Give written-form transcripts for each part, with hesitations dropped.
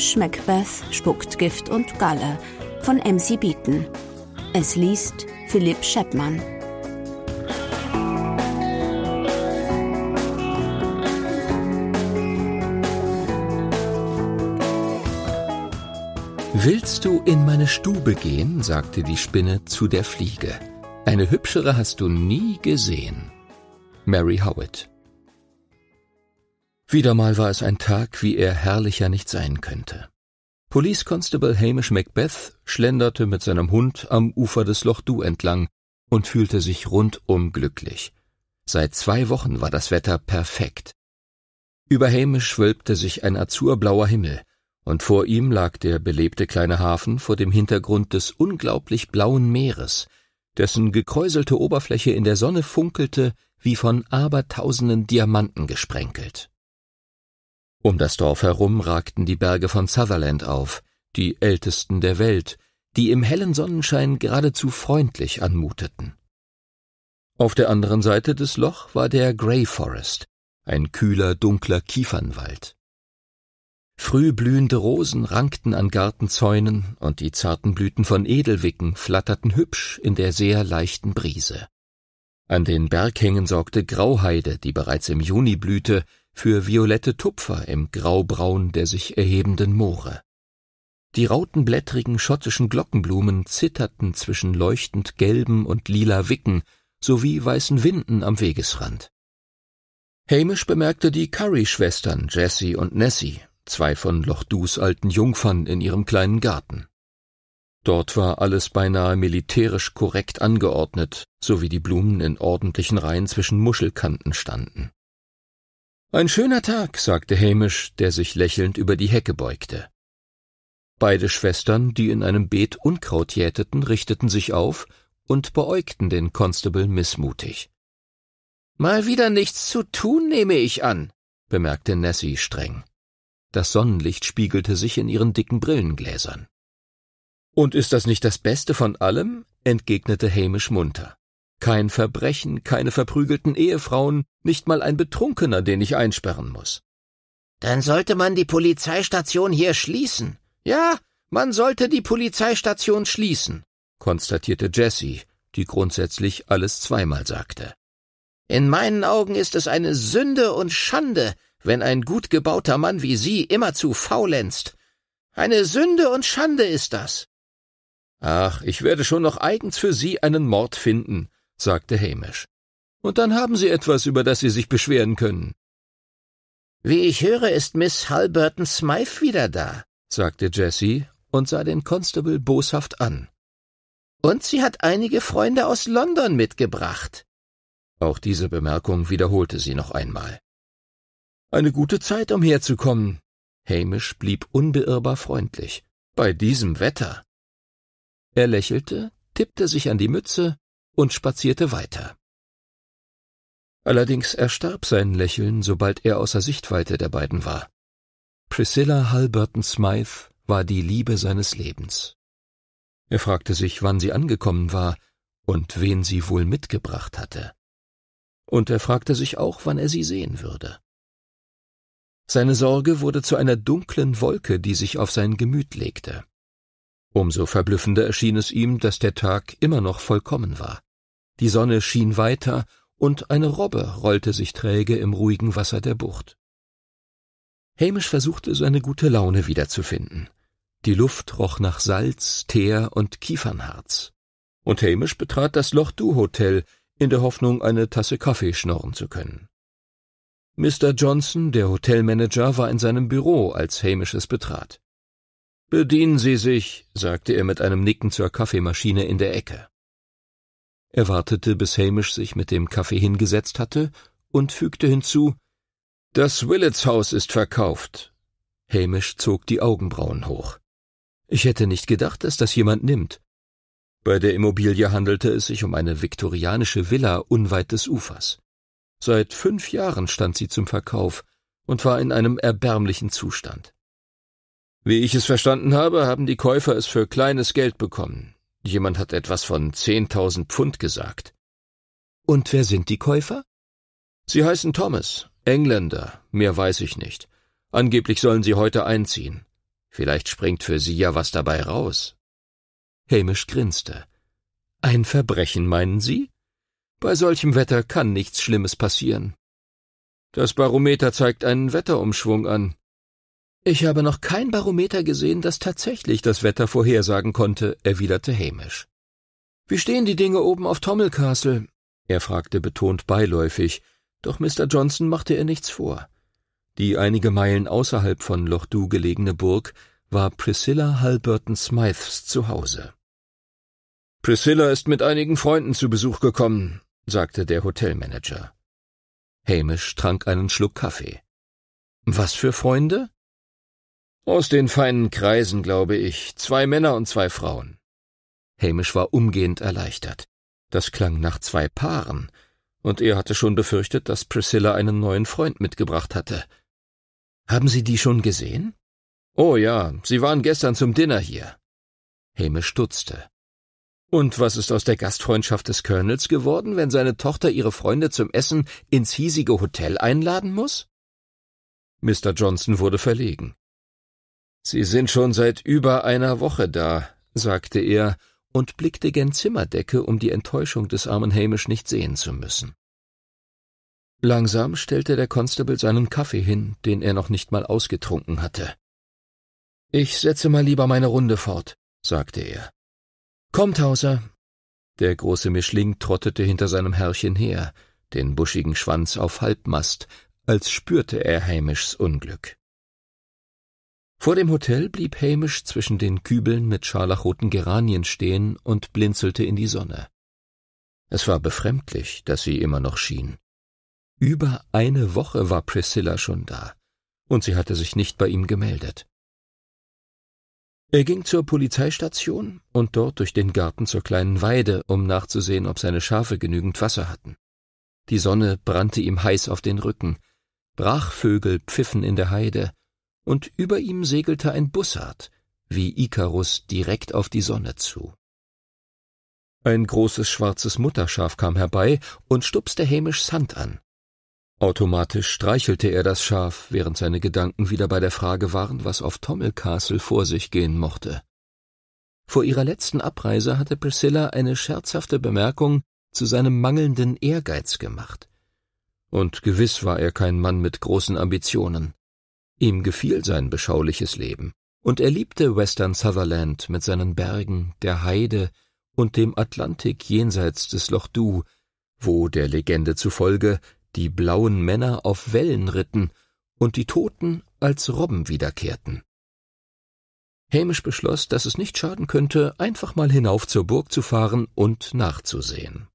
Hamish Macbeth spuckt Gift und Galle von MC Beaton. Es liest Philipp Scheppmann. »Willst du in meine Stube gehen?« sagte die Spinne zu der Fliege. »Eine hübschere hast du nie gesehen.« Mary Howitt. Wieder mal war es ein Tag, wie er herrlicher nicht sein könnte. Police Constable Hamish Macbeth schlenderte mit seinem Hund am Ufer des Lochdubh entlang und fühlte sich rundum glücklich. Seit 2 Wochen war das Wetter perfekt. Über Hamish wölbte sich ein azurblauer Himmel, und vor ihm lag der belebte kleine Hafen vor dem Hintergrund des unglaublich blauen Meeres, dessen gekräuselte Oberfläche in der Sonne funkelte, wie von abertausenden Diamanten gesprenkelt. Um das Dorf herum ragten die Berge von Sutherland auf, die ältesten der Welt, die im hellen Sonnenschein geradezu freundlich anmuteten. Auf der anderen Seite des Loch war der Grey Forest, ein kühler, dunkler Kiefernwald. Frühblühende Rosen rankten an Gartenzäunen und die zarten Blüten von Edelwicken flatterten hübsch in der sehr leichten Brise. An den Berghängen sorgte Grauheide, die bereits im Juni blühte, für violette Tupfer im Graubraun der sich erhebenden Moore. Die rautenblättrigen schottischen Glockenblumen zitterten zwischen leuchtend gelben und lila Wicken sowie weißen Winden am Wegesrand. Hamish bemerkte die Curry-Schwestern Jessie und Nessie, 2 von Lochdubhs alten Jungfern in ihrem kleinen Garten. Dort war alles beinahe militärisch korrekt angeordnet, so wie die Blumen in ordentlichen Reihen zwischen Muschelkanten standen. »Ein schöner Tag«, sagte Hamish, der sich lächelnd über die Hecke beugte. Beide Schwestern, die in einem Beet Unkraut jäteten, richteten sich auf und beäugten den Constable missmutig. »Mal wieder nichts zu tun, nehme ich an«, bemerkte Nessie streng. Das Sonnenlicht spiegelte sich in ihren dicken Brillengläsern. »Und ist das nicht das Beste von allem?« entgegnete Hamish munter. »Kein Verbrechen, keine verprügelten Ehefrauen, nicht mal ein Betrunkener, den ich einsperren muss.« »Dann sollte man die Polizeistation hier schließen.« »Ja, man sollte die Polizeistation schließen«, konstatierte Jessie, die grundsätzlich alles zweimal sagte. »In meinen Augen ist es eine Sünde und Schande, wenn ein gut gebauter Mann wie Sie immerzu faulenzt. Eine Sünde und Schande ist das.« »Ach, ich werde schon noch eigens für Sie einen Mord finden«, sagte Hamish. »Und dann haben Sie etwas, über das Sie sich beschweren können.« »Wie ich höre, ist Miss Halburton-Smythe wieder da«, sagte Jessie und sah den Constable boshaft an. »Und sie hat einige Freunde aus London mitgebracht.« Auch diese Bemerkung wiederholte sie noch einmal. »Eine gute Zeit, um herzukommen.« Hamish blieb unbeirrbar freundlich. »Bei diesem Wetter.« Er lächelte, tippte sich an die Mütze und spazierte weiter. Allerdings erstarb sein Lächeln, sobald er außer Sichtweite der beiden war. Priscilla Halburton-Smythe war die Liebe seines Lebens. Er fragte sich, wann sie angekommen war und wen sie wohl mitgebracht hatte. Und er fragte sich auch, wann er sie sehen würde. Seine Sorge wurde zu einer dunklen Wolke, die sich auf sein Gemüt legte. Umso verblüffender erschien es ihm, dass der Tag immer noch vollkommen war. Die Sonne schien weiter, und eine Robbe rollte sich träge im ruhigen Wasser der Bucht. Hamish versuchte, seine gute Laune wiederzufinden. Die Luft roch nach Salz, Teer und Kiefernharz. Und Hamish betrat das Lochdubh-Hotel, in der Hoffnung, eine Tasse Kaffee schnorren zu können. Mr. Johnson, der Hotelmanager, war in seinem Büro, als Hamish es betrat. »Bedienen Sie sich«, sagte er mit einem Nicken zur Kaffeemaschine in der Ecke. Er wartete, bis Hamish sich mit dem Kaffee hingesetzt hatte und fügte hinzu, »Das Willets-Haus ist verkauft.« Hamish zog die Augenbrauen hoch. »Ich hätte nicht gedacht, dass das jemand nimmt.« Bei der Immobilie handelte es sich um eine viktorianische Villa unweit des Ufers. Seit 5 Jahren stand sie zum Verkauf und war in einem erbärmlichen Zustand. »Wie ich es verstanden habe, haben die Käufer es für kleines Geld bekommen. Jemand hat etwas von 10.000 Pfund gesagt.« »Und wer sind die Käufer?« »Sie heißen Thomas, Engländer, mehr weiß ich nicht. Angeblich sollen sie heute einziehen. Vielleicht springt für Sie ja was dabei raus.« Hamish grinste. »Ein Verbrechen, meinen Sie? Bei solchem Wetter kann nichts Schlimmes passieren. Das Barometer zeigt einen Wetterumschwung an. Ich habe noch kein Barometer gesehen, das tatsächlich das Wetter vorhersagen konnte,« erwiderte Hamish. »Wie stehen die Dinge oben auf Tommel Castle?« Er fragte betont beiläufig, doch Mr. Johnson machte er nichts vor. Die einige Meilen außerhalb von Lochdubh gelegene Burg war Priscilla Halburton-Smythes Zuhause. »Priscilla ist mit einigen Freunden zu Besuch gekommen,« sagte der Hotelmanager. Hamish trank einen Schluck Kaffee. »Was für Freunde?« »Aus den feinen Kreisen, glaube ich. 2 Männer und 2 Frauen.« Hamish war umgehend erleichtert. Das klang nach 2 Paaren, und er hatte schon befürchtet, dass Priscilla einen neuen Freund mitgebracht hatte. »Haben Sie die schon gesehen?« »Oh ja, sie waren gestern zum Dinner hier.« Hamish stutzte. »Und was ist aus der Gastfreundschaft des Colonels geworden, wenn seine Tochter ihre Freunde zum Essen ins hiesige Hotel einladen muss?« Mr. Johnson wurde verlegen. »Sie sind schon seit über einer Woche da,« sagte er und blickte gen Zimmerdecke, um die Enttäuschung des armen Hamish nicht sehen zu müssen. Langsam stellte der Constable seinen Kaffee hin, den er noch nicht mal ausgetrunken hatte. »Ich setze mal lieber meine Runde fort,« sagte er. »Kommt, Hauser!« Der große Mischling trottete hinter seinem Herrchen her, den buschigen Schwanz auf Halbmast, als spürte er Hamishs Unglück. Vor dem Hotel blieb Hamish zwischen den Kübeln mit scharlachroten Geranien stehen und blinzelte in die Sonne. Es war befremdlich, dass sie immer noch schien. Über eine Woche war Priscilla schon da, und sie hatte sich nicht bei ihm gemeldet. Er ging zur Polizeistation und dort durch den Garten zur kleinen Weide, um nachzusehen, ob seine Schafe genügend Wasser hatten. Die Sonne brannte ihm heiß auf den Rücken, Brachvögel pfiffen in der Heide, und über ihm segelte ein Bussard, wie Ikarus, direkt auf die Sonne zu. Ein großes schwarzes Mutterschaf kam herbei und stupste Hamishs Hand an. Automatisch streichelte er das Schaf, während seine Gedanken wieder bei der Frage waren, was auf Tommel Castle vor sich gehen mochte. Vor ihrer letzten Abreise hatte Priscilla eine scherzhafte Bemerkung zu seinem mangelnden Ehrgeiz gemacht. Und gewiss war er kein Mann mit großen Ambitionen. Ihm gefiel sein beschauliches Leben, und er liebte Western Sutherland mit seinen Bergen, der Heide und dem Atlantik jenseits des Lochdubh, wo der Legende zufolge die blauen Männer auf Wellen ritten und die Toten als Robben wiederkehrten. Hamish beschloss, dass es nicht schaden könnte, einfach mal hinauf zur Burg zu fahren und nachzusehen.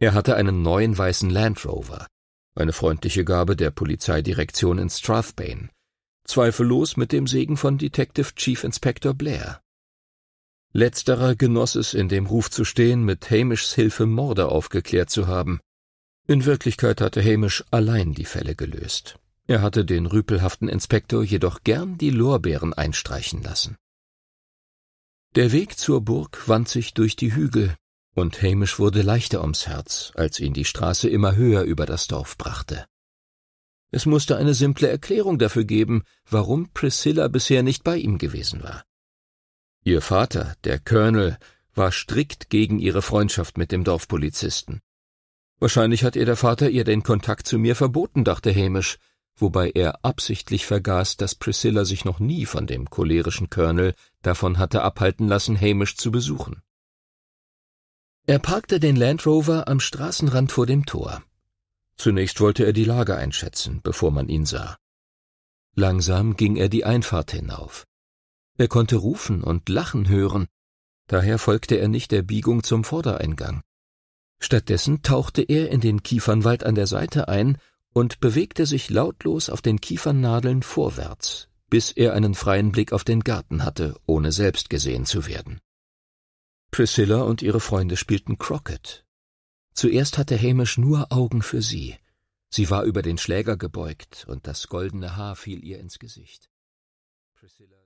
Er hatte einen neuen weißen Land Rover, eine freundliche Gabe der Polizeidirektion in Strathbane, zweifellos mit dem Segen von Detective Chief Inspector Blair. Letzterer genoss es, in dem Ruf zu stehen, mit Hamishs Hilfe Morde aufgeklärt zu haben. In Wirklichkeit hatte Hamish allein die Fälle gelöst. Er hatte den rüpelhaften Inspektor jedoch gern die Lorbeeren einstreichen lassen. Der Weg zur Burg wand sich durch die Hügel, und Hamish wurde leichter ums Herz, als ihn die Straße immer höher über das Dorf brachte. Es musste eine simple Erklärung dafür geben, warum Priscilla bisher nicht bei ihm gewesen war. Ihr Vater, der Colonel, war strikt gegen ihre Freundschaft mit dem Dorfpolizisten. Wahrscheinlich hat ihr der Vater ihr den Kontakt zu mir verboten, dachte Hamish, wobei er absichtlich vergaß, dass Priscilla sich noch nie von dem cholerischen Colonel davon hatte abhalten lassen, Hamish zu besuchen. Er parkte den Land Rover am Straßenrand vor dem Tor. Zunächst wollte er die Lage einschätzen, bevor man ihn sah. Langsam ging er die Einfahrt hinauf. Er konnte rufen und lachen hören, daher folgte er nicht der Biegung zum Vordereingang. Stattdessen tauchte er in den Kiefernwald an der Seite ein und bewegte sich lautlos auf den Kiefernadeln vorwärts, bis er einen freien Blick auf den Garten hatte, ohne selbst gesehen zu werden. Priscilla und ihre Freunde spielten Croquet. Zuerst hatte Hamish nur Augen für sie. Sie war über den Schläger gebeugt, und das goldene Haar fiel ihr ins Gesicht. Priscilla